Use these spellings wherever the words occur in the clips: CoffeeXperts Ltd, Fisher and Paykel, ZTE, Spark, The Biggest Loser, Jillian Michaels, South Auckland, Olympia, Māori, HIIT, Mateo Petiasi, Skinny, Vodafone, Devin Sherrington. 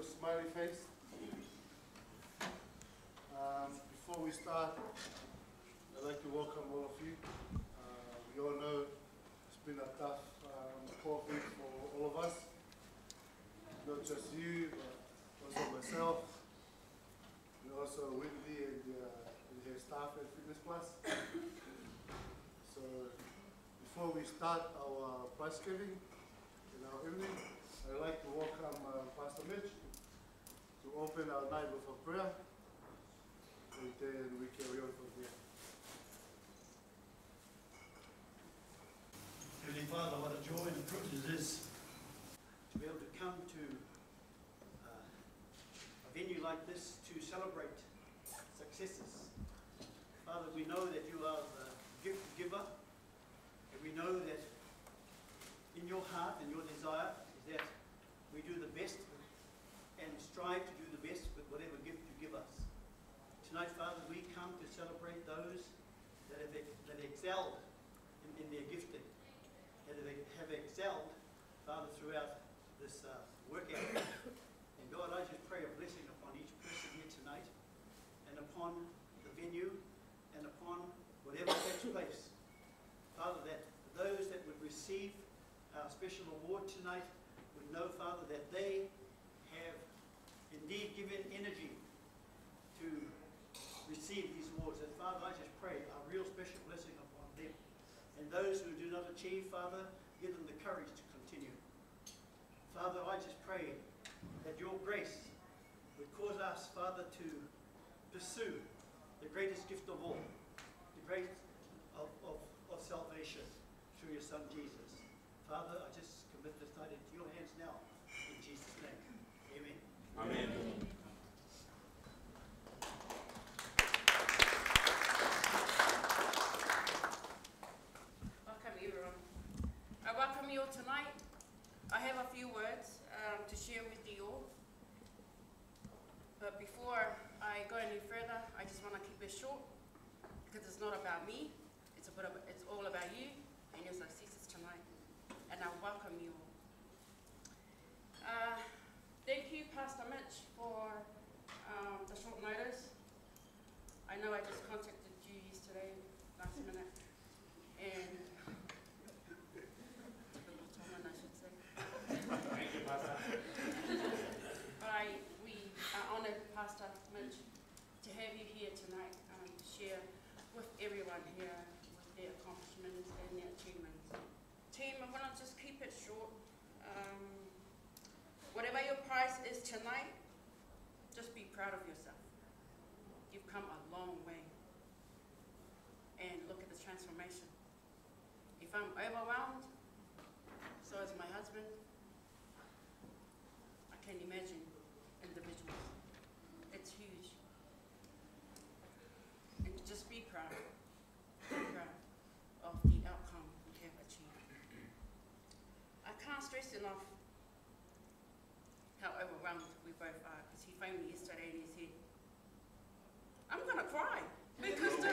of smiley face. Before we start, I'd like to welcome all of you. We all know it's been a tough 4 weeks for all of us. Not just you, but also myself, and also Wendy and her staff at Fitness Plus. So before we start our prize giving in our evening, I'd like to welcome Pastor Mitch to open our night with a prayer, and then we carry on from here. Heavenly Father, what a joy and privilege it is to be able to come to a venue like this to celebrate successes. Father, we know that you are the gift giver, and we know that in your heart and your desire is that we do the best and strive to do the best with whatever gift you give us. Tonight, Father, we come to celebrate those that have excelled in their gifting, that have excelled, Father, throughout this workout. And God, I just pray a blessing upon each person here tonight, and upon the venue, and upon whatever takes place. Father, that those that would receive our special award tonight would know, Father, that they have indeed given energy to receive these awards. And Father, I just pray a real special blessing upon them. And those who do not achieve, Father, give them the courage to continue. Father, I just pray that your grace would cause us, Father, to pursue the greatest gift of all, the greatest of salvation through your Son, Jesus. Father, I just commit this night into your hands now, in Jesus' name. Amen. Amen. Amen. Welcome, everyone. I welcome you all tonight. I have a few words to share with you all. But before I go any further, I just want to keep it short, because it's not about me. It's all about you and your successes tonight, and I welcome you all. Thank you, Pastor Mitch, for the short notice. I know I just contacted you yesterday, last minute, and took a little time, I should say. Thank you, Pastor. We are honoured, Pastor Mitch, to have you here tonight to share with everyone here with their accomplishments and their achievements. Team, I'm going to just keep it short. Whatever your prize is tonight, just be proud of yourself. You've come a long way. And look at the transformation. If I'm overwhelmed, so is my husband. I can imagine individuals. It's huge. And just be proud. Be proud of the outcome we have achieved. I can't stress enough how overwhelmed we both are, because he phoned me yesterday and he said, I'm going to cry, because the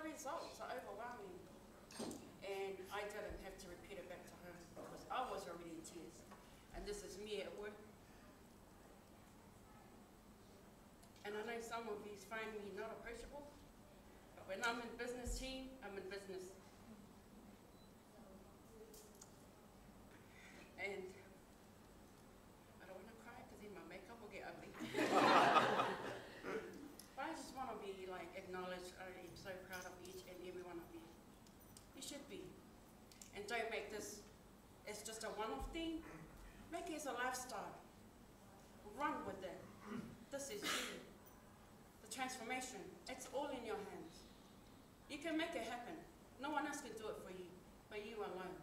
results are overwhelming. And I didn't have to repeat it back to him, because I was already in tears. And this is me at work. And I know some of these find me not approachable, but when I'm in business, team, I'm in business. And I don't want to cry, because then my makeup will get ugly. But I just want to be acknowledged. I am so proud of each and every one of you. You should be. And don't make this as just a one-off thing. Make it as a lifestyle. Run with it. This is you. The transformation, it's all in your hands. You can make it happen. No one else can do it for you, but you alone.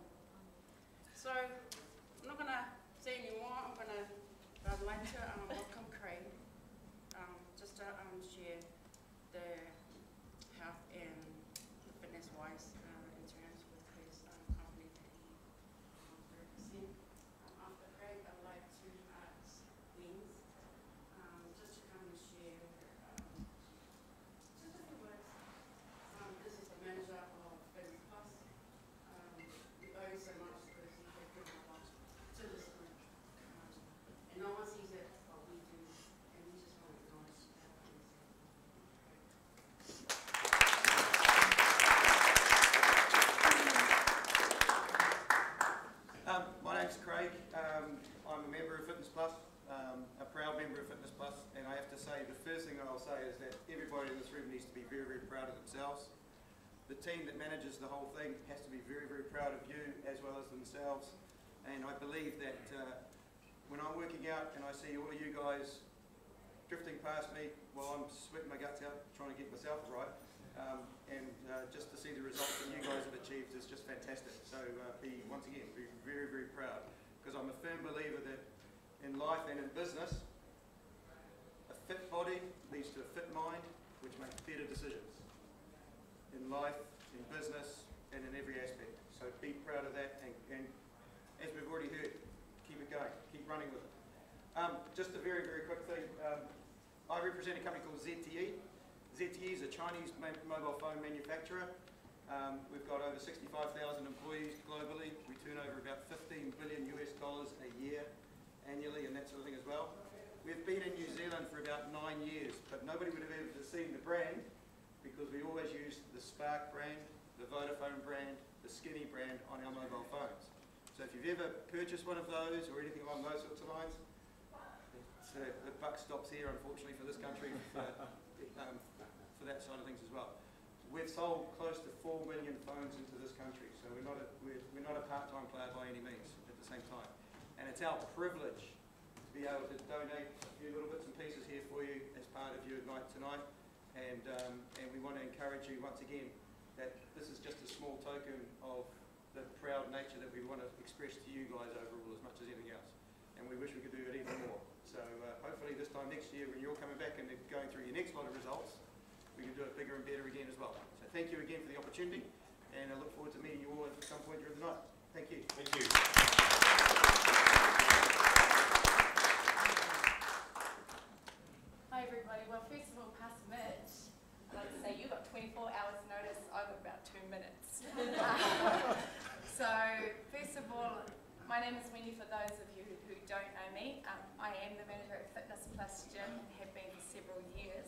So I'm not going to say any more. I'd like to welcome Craig, just to share the health and the fitness-wise interactions with his company that he represents. After Craig, I'd like to ask Wings just to come and share just a few words. This is the manager of Fitness Plus. The first thing I'll say is that everybody in this room needs to be very, very proud of themselves. The team that manages the whole thing has to be very, very proud of you as well as themselves. And I believe that when I'm working out and I see all of you guys drifting past me while I'm sweating my guts out trying to get myself right, just to see the results that you guys have achieved is just fantastic. So once again, be very, very proud, because I'm a firm believer that in life and in business, a fit body leads to a fit mind, which makes better decisions in life, in business, and in every aspect. So be proud of that, and as we've already heard, keep it going, keep running with it. Just a very, very quick thing. I represent a company called ZTE. ZTE is a Chinese mobile phone manufacturer. We've got over 65,000 employees globally. We turn over about $15 billion US a year annually, and that sort of thing as well. We've been in New Zealand for about 9 years, but nobody would have ever seen the brand, because we always use the Spark brand, the Vodafone brand, the Skinny brand on our mobile phones. So if you've ever purchased one of those or anything along those sorts of lines, the buck stops here, unfortunately, for this country, for that side of things as well. We've sold close to 4 million phones into this country, so we're not a part-time player by any means at the same time. And it's our privilege to be able to donate a few little bits and pieces here for you as part of your night tonight. And we want to encourage you once again that this is just a small token of the proud nature that we want to express to you guys overall as much as anything else. And we wish we could do it even more. So hopefully this time next year, when you're coming back and going through your next lot of results, we can do it bigger and better again as well. So thank you again for the opportunity, and I look forward to meeting you all at some point during the night. Thank you. Thank you. Hi everybody, well first of all, past Mitch, I'd like to say you got 24 hours notice, I've got about 2 minutes. So first of all, my name is Wendy, for those of you who don't know me. I am the manager at Fitness Plus Gym, have been for several years.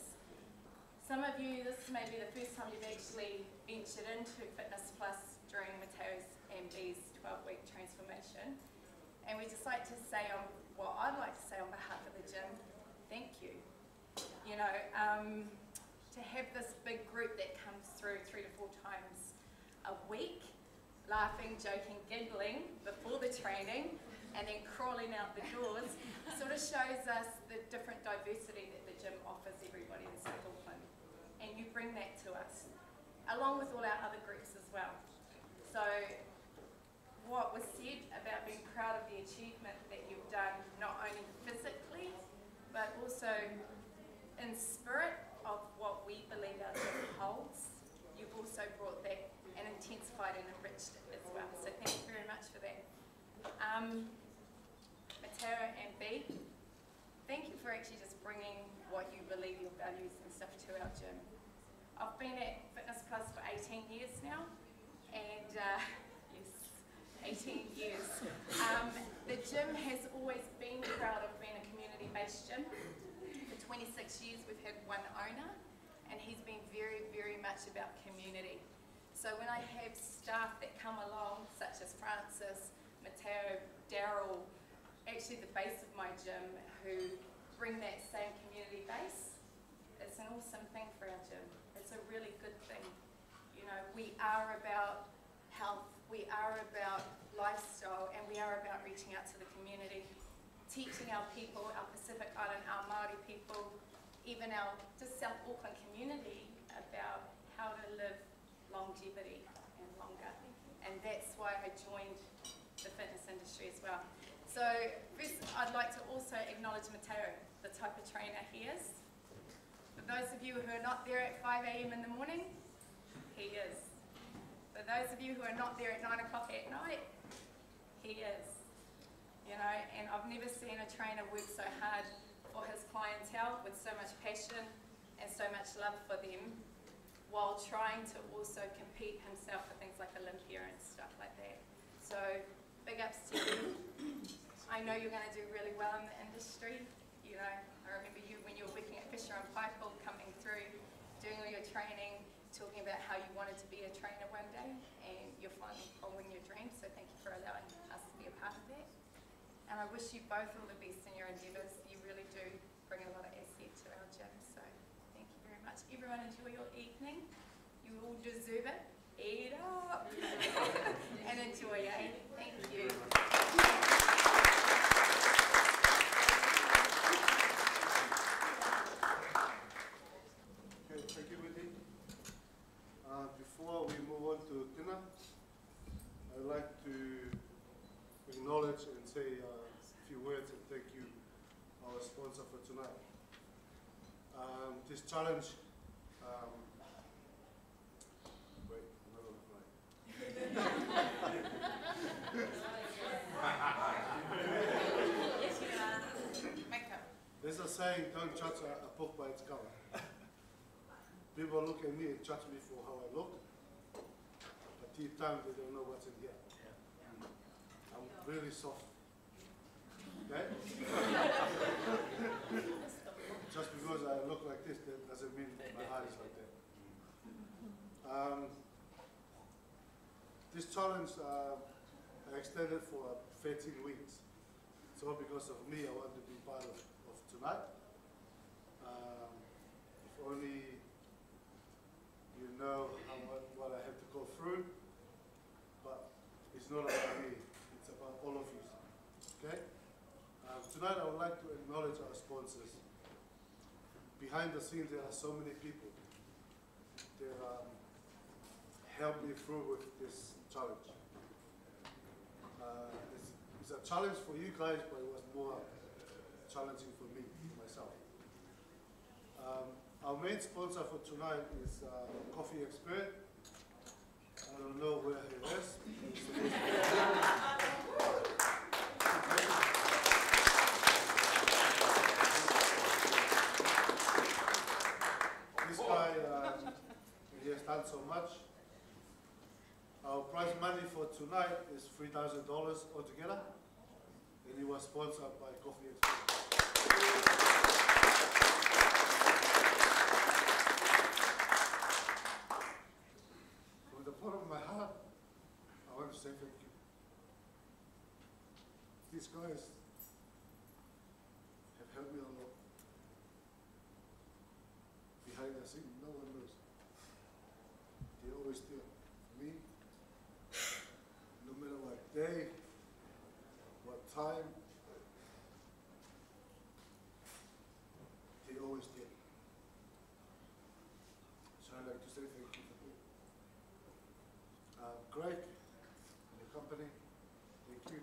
Some of you, this may be the first time you've actually ventured into Fitness Plus during Mateo's MD's 12-week transformation. And we'd just like to say, on behalf of the gym, thank you. You know, to have this big group that comes through 3 to 4 times a week, laughing, joking, giggling before the training, and then crawling out the doors, sort of shows us the different diversity that the gym offers everybody in South Auckland. And you bring that to us, along with all our other groups as well. So what was said about being proud of the achievement that you've done, not only physically, but also in spirit of what we believe our gym holds, you've also brought that and intensified and enriched it as well. So thank you very much for that. Mateo and Bea, thank you for actually just bringing what you believe, your values and stuff, to our gym. I've been at Fitness Plus for 18 years now, and yes, 18 years. The gym has always been proud of being a community-based gym. For 26 years we've had one owner, and he's been very, very much about community. So when I have staff that come along, such as Francis, Mateo, Daryl, actually the base of my gym, who bring that same community base, it's an awesome thing for our gym. It's a really good thing. You know, we are about health, we are about lifestyle, and we are about reaching out to the community, teaching our people, our Pacific Island, our Māori people, even our just South Auckland community, about how to live longevity and longer. And that's why I joined the fitness industry as well. So first, I'd like to also acknowledge Mateo, the type of trainer he is. For those of you who are not there at 5 AM in the morning, he is. For those of you who are not there at 9 o'clock at night, he is. You know, and I've never seen a trainer work so hard for his clientele with so much passion and so much love for them, while trying to also compete himself for things like Olympia and stuff like that. So big ups to you. I know you're going to do really well in the industry. You know, I remember you when you were working at Fisher and Paykel, coming through, doing all your training, talking about how you wanted to be a trainer one day, and you're finally following your dreams, so thank you for allowing us to be a part of that. And I wish you both all the best in your endeavours. You really do bring a lot of asset to our gym. everyone enjoy your evening. You all deserve it. Eat up and enjoy, eh? Thank you. Okay, thank you, Wendy. Before we move on to dinner, I'd like to acknowledge and say a few words and thank you, our sponsor for tonight. This challenge, wait, I'm not on the fly. There's a saying, don't judge a book by its cover. People look at me and judge me for how I look, but deep down they don't know what's in here. I'm really soft. Okay? Just because I look like this, that doesn't mean my heart is like that. This challenge I extended for 13 weeks. It's all because of me. I want to be part of tonight. If only you know what I have to go through, but it's not about me. It's about all of you. Okay? Tonight I would like to acknowledge our sponsors. Behind the scenes there are so many people that helped me through with this challenge. It's a challenge for you guys, but it was more challenging for me, myself. Our main sponsor for tonight is Coffee Expert. I don't know where he is. This guy, he has done so much. Our prize money for tonight is $3,000 altogether, and he was sponsored by Coffee Expert. From the bottom of my heart, I want to say thank you. These guys have helped me a lot. Behind the scenes, no one knows. They always tell me, no matter what day, what time, they always tell. So I'd like to say thank you for that. Greg and the company, thank you.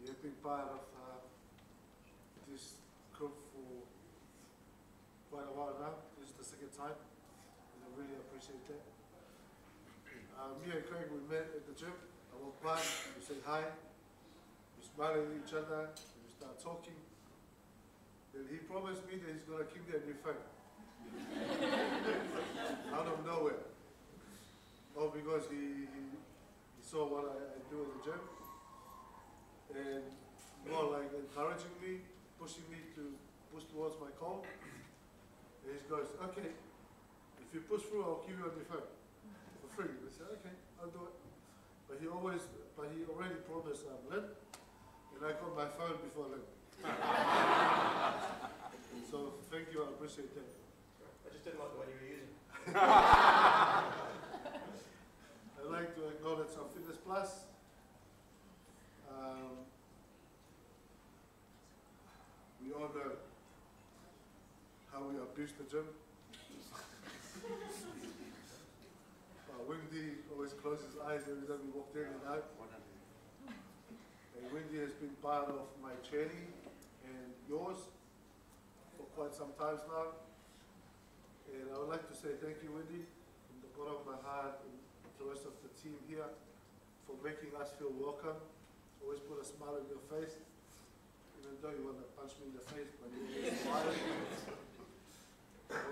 You have been part of this group for quite a while now. This is the second time, and I really appreciate that. Me and Craig, we met at the gym. I walked by, we said hi, we smiled at each other, and we started talking. Then he promised me that he's going to keep that new phone. Out of nowhere. All because he saw what I do at the gym. And more like encouraging me, pushing me to push towards my goal. And he goes, okay, if you push through, I'll give you a new phone for free. We said, okay, I'll do it. But he already promised Lynn, and I got my phone before Lynn. So thank you, I appreciate that. I just didn't like the one you were using. I'd like to acknowledge our Fitness Plus. We all know how we abuse the gym. Wendy always closes his eyes every time we walked in and out. And Wendy has been part of my journey and yours for quite some time now. And I would like to say thank you, Wendy, from the bottom of my heart and the rest of the team here for making us feel welcome. Always put a smile on your face. Even though you want to punch me in the face, but you're smiling.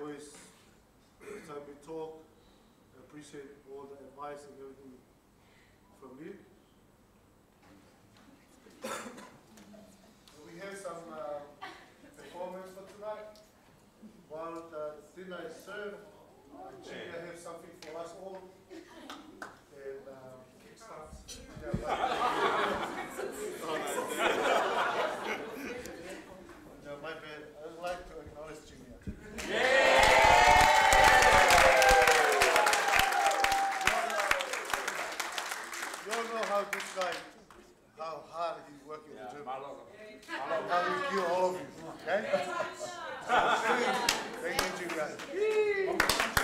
Always, every time we talk, I appreciate all the advice and everything from you. We have some performance for tonight. While the dinner is served, Julia has something for us all. And kickstarts. No, my bad. I'd like to acknowledge Julia. Yeah! now just like how hard he's working with Germany. How we kill all of you, okay? Thank you guys.